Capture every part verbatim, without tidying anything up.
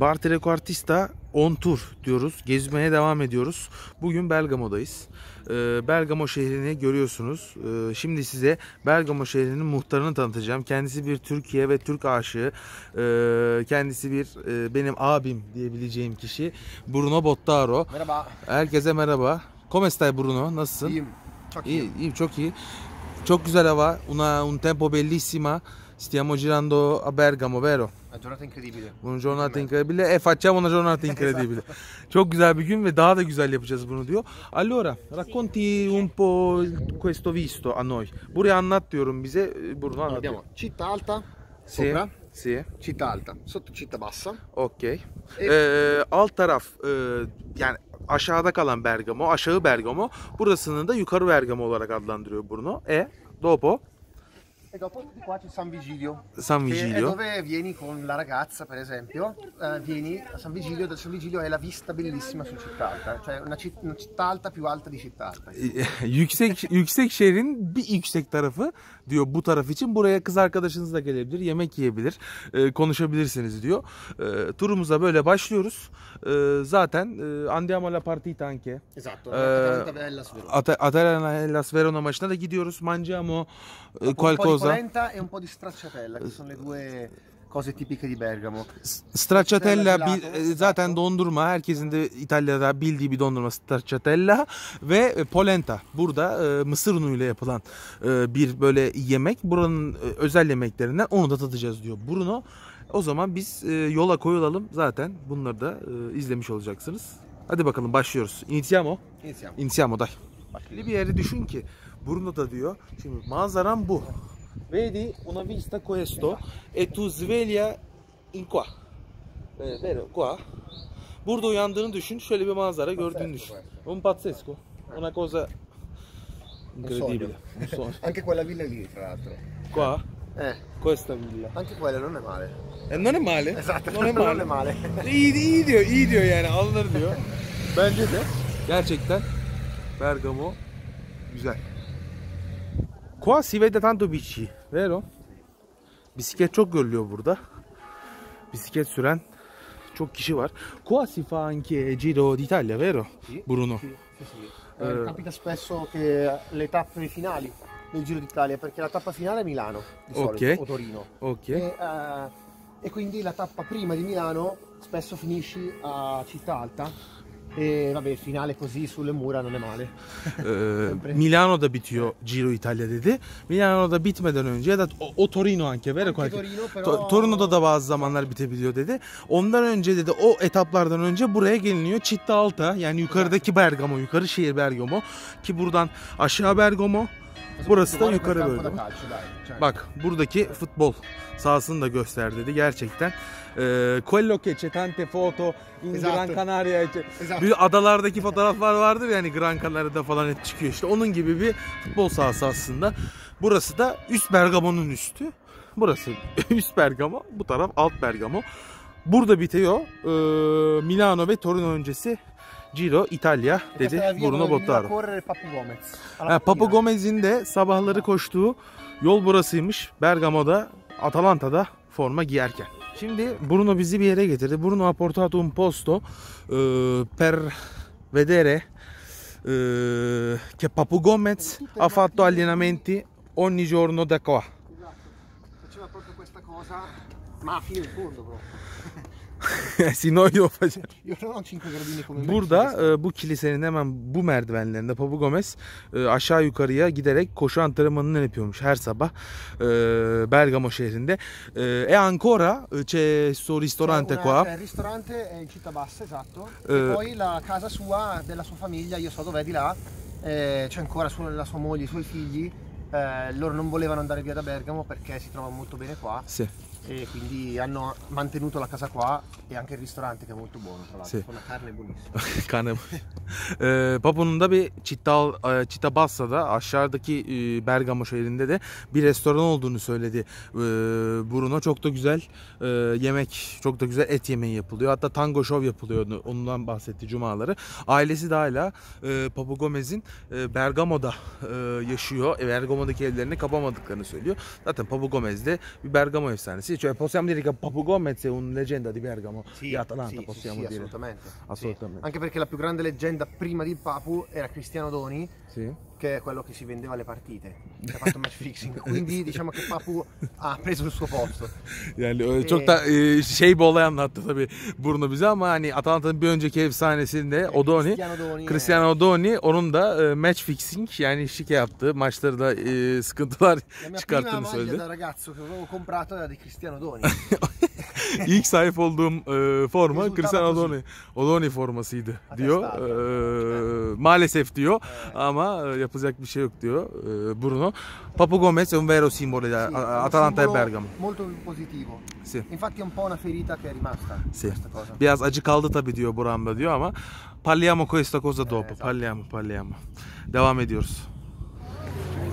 Bar Trequartista on tur diyoruz. Gezmeye devam ediyoruz. Bugün Bergamo'dayız. Bergamo şehrini görüyorsunuz. Şimdi size Bergamo şehrinin muhtarını tanıtacağım. Kendisi bir Türkiye ve Türk aşığı. Kendisi bir benim abim diyebileceğim kişi. Bruno Bottaro. Merhaba. Herkese merhaba. Come stai Bruno? Nasılsın? İyiyim. Çok iyiyim. İyiyim, çok iyi. Çok güzel hava. Una un tempo bellissima. Stiamo girando a Bergamo, vero? Una giornata incredibile. Una giornata incredibile e facciamo una giornata incredibile. Çok güzel bir gün ve daha da güzel yapacağız bunu diyor. Allora, racconti un po' questo visto a noi. Burayı anlat diyorum bize. Bruno anlatıyor. Città Alta, sopra. Sì. Città Alta, sotto Città Bassa. Okay. Ee, alt taraf e, yani aşağıda kalan Bergamo, aşağı Bergamo. Burasını da yukarı Bergamo olarak adlandırıyor Bruno. E dopo E dopo di qua c'è San Vigilio. San Vigilio. Che è dove vieni con la ragazza, per esempio, eh, vieni a San Vigilio, da San Vigilio è la vista bellissima su Città Alta, cioè una, citt una Città Alta più alta di Città Alta. yüksek yüksek şehrin bir yüksek tarafı diyor bu taraf için. Buraya kız arkadaşınız da gelebilir, yemek yiyebilir, e, konuşabilirsiniz diyor. E, turumuza böyle başlıyoruz. E, zaten e, Andiamo alla partita anche. Esatto. Atalanta e Las Verona maçına da gidiyoruz. Mangiamo e, qualcosa. Polenta e un po' di stracciatella, che sono le due cose tipiche di Bergamo. Stracciatella bir, zaten dondurma, herkesin de İtalya'da bildiği bir dondurma stracciatella ve polenta. Burada e, mısır unuyla yapılan e, bir böyle yemek. Buranın e, özel yemeklerinden, onu da tadacağız diyor Bruno. O zaman biz e, yola koyulalım, zaten bunları da e, izlemiş olacaksınız. Hadi bakalım, başlıyoruz. Iniziamo. Iniziamo. Iniziamo dai. Bir yeri düşün ki Bruno da diyor. Şimdi manzaram bu. Vedi una vista questo e tu sveglia in qua. Vero, qua. Burada uyandığını düşün, şöyle bir manzara gördüğünü düşün. Un pazzesco, una cosa incredibile. Anche quella villa lì tra l'altro. Qua? Eh, questa villa. Anche quella non è male. E non è male? Esatto, non è male. Non è male. İyi, iyi diyor, iyi diyor yani, alınır diyor. Bence de gerçekten Bergamo güzel. Qua si vede tanto bici, vero? Bisiklet çok görülüyor burada. Bisiklet süren çok kişi var. Qua si fa anche Giro d'Italia, vero? Bruno. Capita spesso che le tappe finali del Giro d'Italia, perché la tappa finale è Milano di solito o Torino. Ok. E quindi la tappa prima di Milano spesso finisci a Città Alta. E vabbè, finale così sulle mura non è male. Ee, Milano'da bitiyor Giro İtalya dedi. Milano'da bitmeden önce ya da o, o Torino anche vero qualche. Torino, però... to, Torino'da da bazı zamanlar bitebiliyor dedi. Ondan önce dedi, o etaplardan önce buraya geliniyor. Città Alta, yani yukarıdaki Bergamo, yukarı şehir Bergamo ki buradan aşağı Bergamo. Burası da yukarı böyle. Bak, buradaki futbol sahasını da göster dedi gerçekten. Quello che c'è tante foto in Gran Canaria. Adalardaki fotoğraflar vardır yani, Gran Canaria'da falan hep çıkıyor işte. Onun gibi bir futbol sahası aslında. Burası da üst Bergamo'nun üstü. Burası üst Bergamo, bu taraf alt Bergamo. Burada bitiyor Milano ve Torino öncesi Giro İtalya dedi Bruno Bottaro. Papu Gomez. Ha, Papu Gomez'in de sabahları koştuğu yol burasıymış. Bergamo'da, Atalanta'da forma giyerken. Şimdi Bruno bizi bir yere getirdi. Bruno ha portato un posto eh, per vedere eh, che Papu Gomez ha fatto allenamenti ogni giorno da qua. Faceva proprio questa cosa, ma fino in fondo proprio. Burada e, bu kilisenin hemen bu merdivenlerinde Papu Gomez e, aşağı yukarıya giderek koşu antrenmanını yapıyormuş her sabah e, Bergamo şehrinde. E ancora c'è suo ristorante qua. Il ristorante è in Città Bassa, esatto. E poi la casa sua della sua famiglia, io so dov'è di là. C'è ancora la sua moglie, i suoi figli. Loro non volevano andare via da Bergamo perché si trova molto bene qua. Sì. E quindi hanno mantenuto la casa qua e anche il ristorante che è molto buono tra l'altro, sì. Con la carne buonissima. Carne buonissima. Papu'nun da bir Città, Città Bassa'da, aşağıdaki Bergamo şehrinde de bir restoran olduğunu söyledi Bruno. Çok da güzel yemek, çok da güzel et yemeği yapılıyor. Hatta tango şov yapılıyordu, ondan bahsetti cumaları. Ailesi de hala Papu Gomez'in Bergamo'da yaşıyor. Bergamo'daki evlerini kapamadıklarını söylüyor. Zaten Papu Gomez de bir Bergamo efsanesi. sì, cioè possiamo dire che Papu Gomez è un leggenda di Bergamo, sì, di Atalanta, sì, possiamo sì, sì, dire. Assolutamente. Assolutamente. Sì. Anche perché la più grande leggenda prima di Papu era Cristiano Doni, sì, che è quello che si vendeva alle partite, che ha fatto match fixing, quindi diciamo che Papu ha preso il suo posto. Yani e... çok da e, şey bir olay anlattı tabii Bruno bize ama hani Atalanta'nın bir önceki efsanesinde o Doni, Cristiano Doni, Cristiano yani. Doni onun da e, match fixing yani şike yaptığı maçları da e, sıkıntılar çıkarttığını söyledi. Da ragazzo che avevo comprato era di Cristiano Doni. İlk sahip olduğum e, forma Cristiano Doni, Doni formasıydı diyor. E, maalesef diyor, evet, ama e, yapacak bir şey yok diyor e, Bruno. Papu Gomez è un vero simbolo di Atalanta e Bergamo. Molto positivo. Sì. Infatti è un po' una ferita che è rimasta. Sì. Cosa. Biraz acı kaldı tabii diyor buramda diyor ama parliamo questa cosa dopo. Evet, parliamo, parliamo. Devam ediyoruz.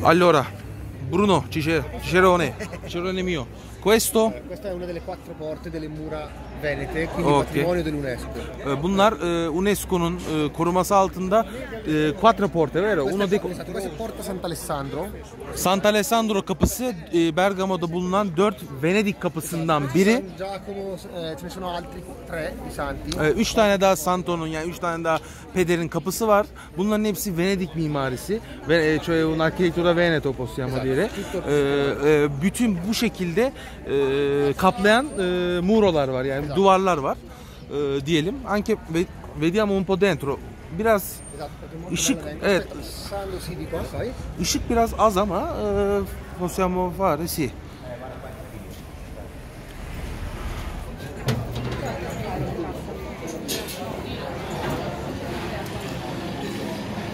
Allora, Bruno, Cicerone, Cicerone mio. Questo? Questa è una delle quattro porte delle mura venete, quindi okay, patrimonio dell'UNESCO. Bunlar e, UNESCO'nun e, koruması altında e, Quattro Porte, vero? Uno dei... Questa è Porta Sant'Alessandro. Sant'Alessandro kapısı e, Bergamo'da bulunan dört Venedik kapısından biri. üç e, tane daha Santo'nun yani üç tane daha Peder'in kapısı var. Bunların hepsi Venedik mimarisi. Ve cioè un'architettura veneto possiamo dire. E, bütün bu şekilde E, kaplayan e, murolar var yani, esatto, duvarlar var e, diyelim. Anche vediamo un po' dentro. Biraz esatto, ışık, evet, ışık biraz az ama possiamo fare sì.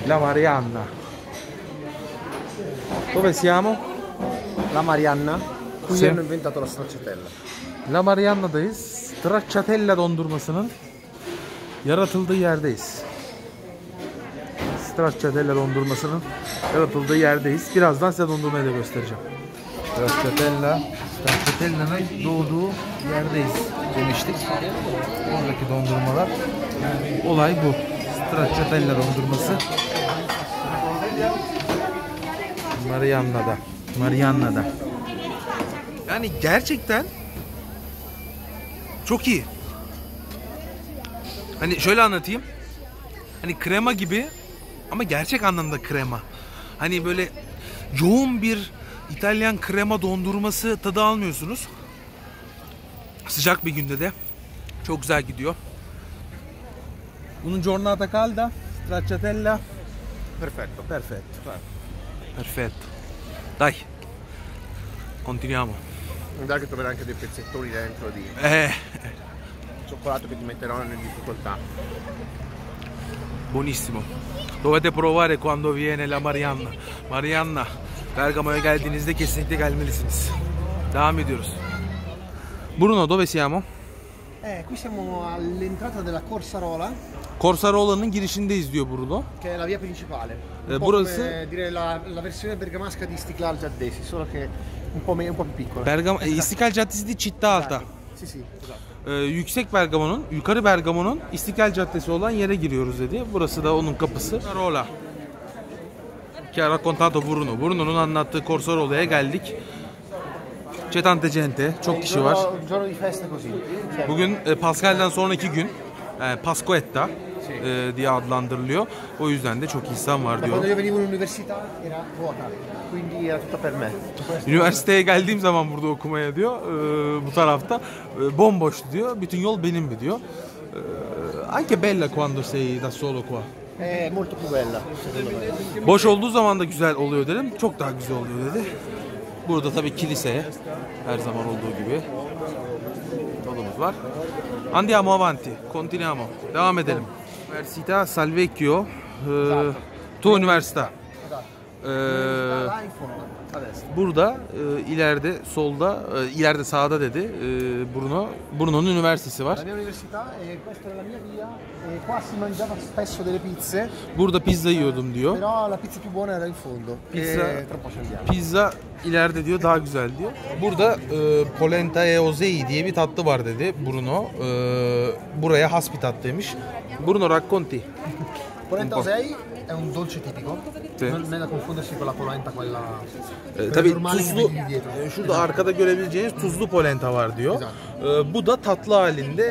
La Marianna. Dove siamo? La Marianna. Qui sì, hanno inventato la stracciatella. La Marianna'dayız. Stracciatella dondurmasının yaratıldığı yerdeyiz. Stracciatella dondurmasının yaratıldığı yerdeyiz. Birazdan size dondurmayı da göstereceğim. Stracciatella, Stracciatella'nın doğduğu yerdeyiz demiştik. Oradaki dondurmalar, yani olay bu. Stracciatella dondurması. Marianna'da, Marianna'da. Yani gerçekten çok iyi. Hani şöyle anlatayım. Hani krema gibi ama gerçek anlamda krema. Hani böyle yoğun bir İtalyan krema dondurması tadı almıyorsunuz. Sıcak bir günde de çok güzel gidiyor. Bunun giornata calda, stracciatella. Perfetto. Perfetto. Perfetto. Dai. Continuiamo. Andrà che troverai anche dei pezzettoni dentro di eh. cioccolato che ti metteranno nelle difficoltà. Buonissimo. Dovete provare quando viene la Marianna. Marianna, Bergamo'ya geldiğinizde kesinlikle gelmelisiniz. Devam ediyoruz. Bruno, dove siamo? Eh, qui siamo all'entrata della Corsarola. Corsarola'nın girişindeyiz diyor Bruno. Che è la via principale. Eh, burası come, dire la, la versione bergamasca di Istiklal Caddesi, solo che un po' un po' più piccola. Bergamo esatto. İstiklal Caddesi di Città Alta. Sì, sì, esatto. Ee, Yüksek Bergamo'nun, Yukarı Bergamo'nun İstiklal Caddesi olan yere giriyoruz dedi. Burası da onun kapısı. Corsarola. Che ha raccontato Bruno. Bruno'nun anlattığı Corsarola'ya geldik. C'è tante gente. Çok kişi var. Bugün e, Pascal'dan sonraki gün. E, Pasquetta e, diye adlandırılıyor. O yüzden de çok insan var diyor. Üniversiteye geldiğim zaman burada okumaya diyor, e, bu tarafta e, bomboştu diyor. Bütün yol benim mi diyor. E, anche bella quando sei da solo qua. E, molto più bella. Boş olduğu zaman da güzel oluyor dedim. Çok daha güzel oluyor dedi. Burada tabii kilise her zaman olduğu gibi yolumuz var. Andiamo avanti, continuiamo. Devam edelim. Üniversità Salvecchio. Ee, tu üniversite. Ee, burada e, ileride solda, e, ileride sağda dedi e, Bruno. Bruno'nun üniversitesi var. Burada pizza yiyordum diyor. Pizza, pizza ileride diyor daha güzel diyor. Burada e, polenta e ozei diye bir tatlı var dedi Bruno. E, buraya has bir tatlıymış. Bruno racconti. Polenta ozei è un dolce tipico, evet. Non ne de confondersi con la polenta quella. Ee, tabii tuzlu, e, şurada evet. Arkada görebileceğiniz tuzlu polenta var diyor. Ee, bu da tatlı halinde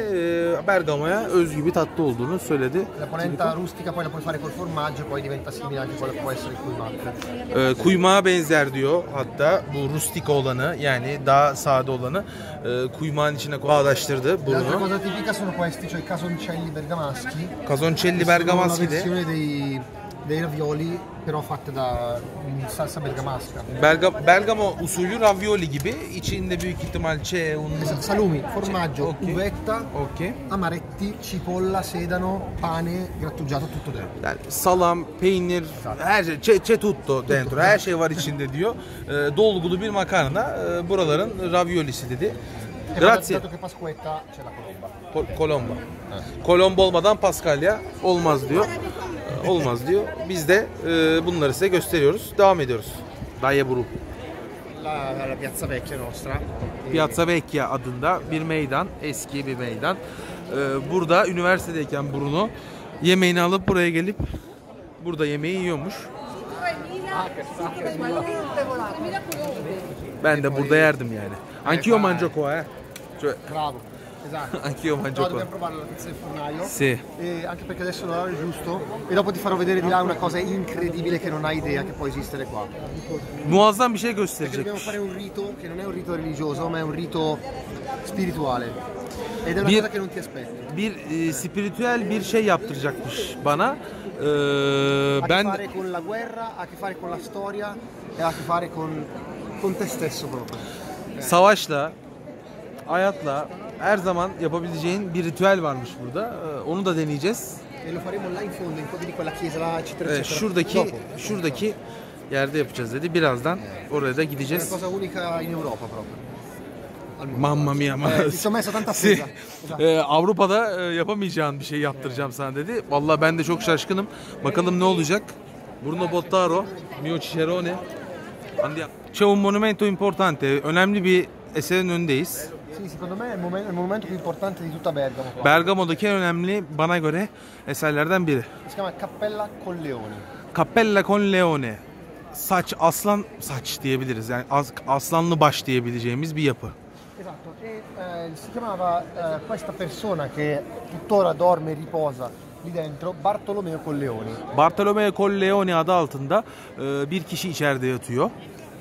e, Bergamo'ya özgü bir tatlı olduğunu söyledi. La polenta Tipico. Rustica poi la puoi fare col formaggio, poi diventa simile anche quella che può essere kuymak. Ee, kuymağa benzer diyor hatta bu rustica olanı yani daha sade olanı e, kuymağın içine bağdaştırdı bunu. La cosa tipica sono questi, cioè casoncelli bergamaschi. Casoncelli bergamaschi de. Dei ravioli però fatte da salsa bergamasca. Berga, Bergamo usulü ravioli gibi içinde büyük ihtimal çe, un... Esatto, salumi, formaggio, okay. Uvetta, okay. Amaretti, cipolla, sedano, pane, grattugiato tutto dentro. Yani salam, peynir, zaten. Her şey çe, çe tutto dentro. Tutto. Her şey var içinde diyor. E, dolgulu bir makarna e, buraların raviolisi dedi. Grazie. Pasquetta c'è la colomba. Col colomba. Evet. Kolomba olmadan paskalya olmaz diyor. Olmaz diyor. Biz de e, bunları size gösteriyoruz. Devam ediyoruz. Daia Buru. La, la Piazza Vecchia nostra. Piazza Vecchia adında bir meydan, eski bir meydan. E, burada üniversitedeyken Bruno yemeğini alıp buraya gelip burada yemeği yiyormuş. Ben de burada yerdim yani. Anch'io mangio qua, eh. Bravo. Esatto. Anch'io mangio qua. Dobbiamo provare la pizza del fornaio. Sì. E anche perché adesso l'ora è giusto. E dopo ti farò vedere di là una cosa incredibile che non hai idea che può esistere qua. Muazzam bir şey gösterecek. Dobbiamo fare un rito che non è un rito religioso, ma è un rito spirituale. Ed è una bir, cosa che non ti aspetti. Bir e, spiritüel bir şey yaptıracakmış bana. Ee, ben ha a che fare con la guerra, ha a che fare con la storia e ha a che fare con con te stesso proprio. Savaşla, hayatla her zaman yapabileceğin bir ritüel varmış burada. Onu da deneyeceğiz. Ee, şuradaki şuradaki yerde yapacağız dedi. Birazdan oraya da gideceğiz. Mamma mia. Avrupa'da yapamayacağın bir şey yaptıracağım sana dedi. Vallahi ben de çok şaşkınım. Bakalım ne olacak? Bruno Bottaro, Mio Cicerone. C'è un monumento importante. Önemli bir eserin önündeyiz. Secondo me è il monumento più importante di tutta Bergamo. Bergamo'daki en önemli bana göre eserlerden biri. Si chiama Cappella Colleoni. Cappella Colleoni. Saç aslan saç diyebiliriz. Yani aslanlı baş diyebileceğimiz bir yapı. Esatto. E si chiamava questa persona che tuttora dorme e riposa lì dentro Bartolomeo Colleoni. Bartolomeo Colleoni adı altında bir kişi içeride yatıyor.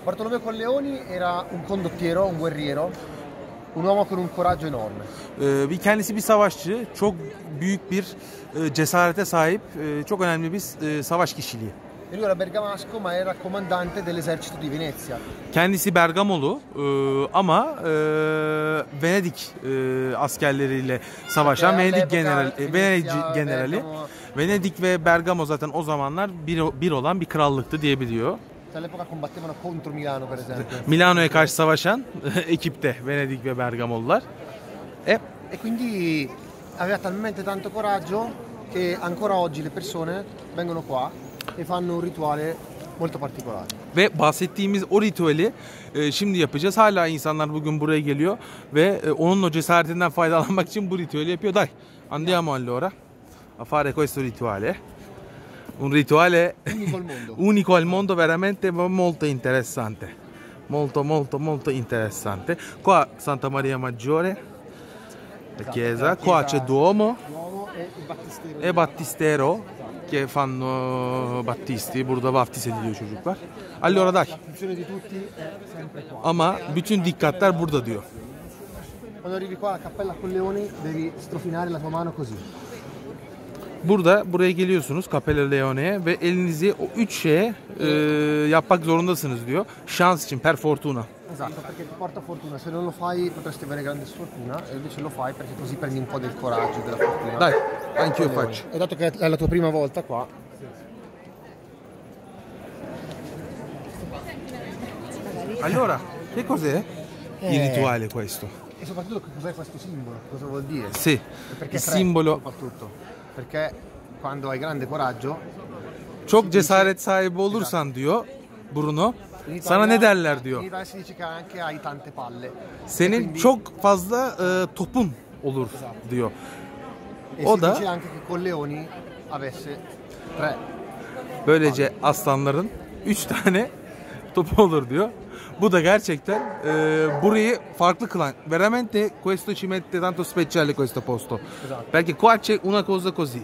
Bartolomeo Colleoni era un condottiero, un guerriero. Un uomo con un coraggio enorme. Ee, kendisi bir savaşçı, çok büyük bir e, cesarete sahip, e, çok önemli bir e, savaş kişiliği. Lui era bergamasco ma era comandante dell'esercito di Venezia. Kendisi Bergamolu e, ama e, Venedik e, askerleriyle savaşan Venedik generali, e, Venedik generali. Venedik ve Bergamo zaten o zamanlar bir, bir olan bir krallıktı diyebiliyor. Milano'ya karşı savaşan ekipte Venedik ve Bergamolular. E quindi aveva talmente tanto coraggio che ancora oggi le persone vengono qua e fanno un rituale molto particolare. Ve bahsettiğimiz o ritüeli e, şimdi yapacağız. Hala insanlar bugün buraya geliyor ve e, onun o cesaretinden faydalanmak için bu ritüeli yapıyor. Dai. Andiamo allora a fare questo rituale. Un rituale unico al mondo, unico al mondo veramente molto interessante, molto molto molto interessante. Qua Santa Maria Maggiore, la chiesa, qua c'è Duomo e Battistero che fanno battisti, burada baftiz ediliyor çocuklar. Allora dai. Ama bütün dikkatler burada diyor. Quando arrivi qua alla Cappella Colleoni devi strofinare la tua mano così. Burada buraya geliyorsunuz Cappella Leone'ye ve elinizi o üç şeye e, yapmak zorundasınız diyor. Şans için, per fortuna. Esatto, perché ti porta fortuna. Se non lo fai potresti avere grande sfortuna e invece lo fai perché così prendi un po' del coraggio, della fortuna. Dai, anch'io faccio. E dato che è la tua prima volta qua. Allora, che cos'è eh. il rituale questo? E soprattutto che cos'è questo simbolo? Cosa vuol dire? Sì, il simbolo soprattutto. Perché quando hai grande coraggio, çok cesaret sahibi olursan diyor Bruno, İtalya, sana ne derler diyor. Senin çok fazla e, topun olur diyor. O da Böylece aslanların üç tane topu olur diyor. Bu da gerçekten e, burayı farklı kılan. Veramente questo ci mette tanto speciale questo posto. Esatto. Perché qua c'è una cosa così.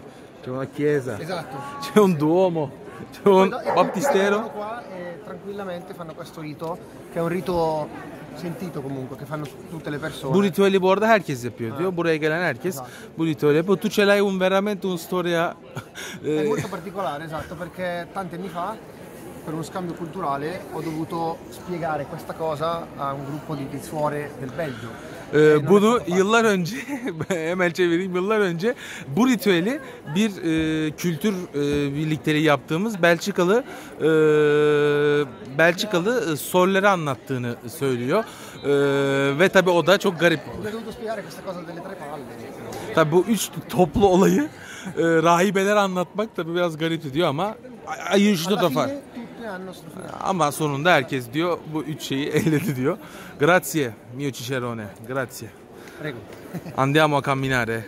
C'è una chiesa. Esatto. C'è un duomo. C'è un battistero. Qua e tranquillamente fanno questo rito che è un rito sentito comunque che fanno tutte le persone. Bu ritüeli bu arada herkes yapıyor diyor. Buraya gelen herkes bu ritüeli yapıyor. Tu ce l'hai un veramente un storia. È molto particolare, esatto, perché tanti anni fa per uno scambio culturale ho dovuto spiegare questa cosa a un gruppo di, di suore del Belgio. Ee, bunu yıllar önce, hemen çevireyim, yıllar önce bu ritüeli bir e, kültür e, birlikteliği yaptığımız Belçikalı e, Belçikalı e, sorları anlattığını söylüyor. E, ve tabi o da çok garip. Tabi bu üç toplu olayı e, rahibeler anlatmak tabi biraz garip diyor ama ayıştı da fark. Ama sonunda herkes diyor bu üç şeyi elledi diyor. Grazie mio cicerone. Grazie. Prego. Andiamo a camminare.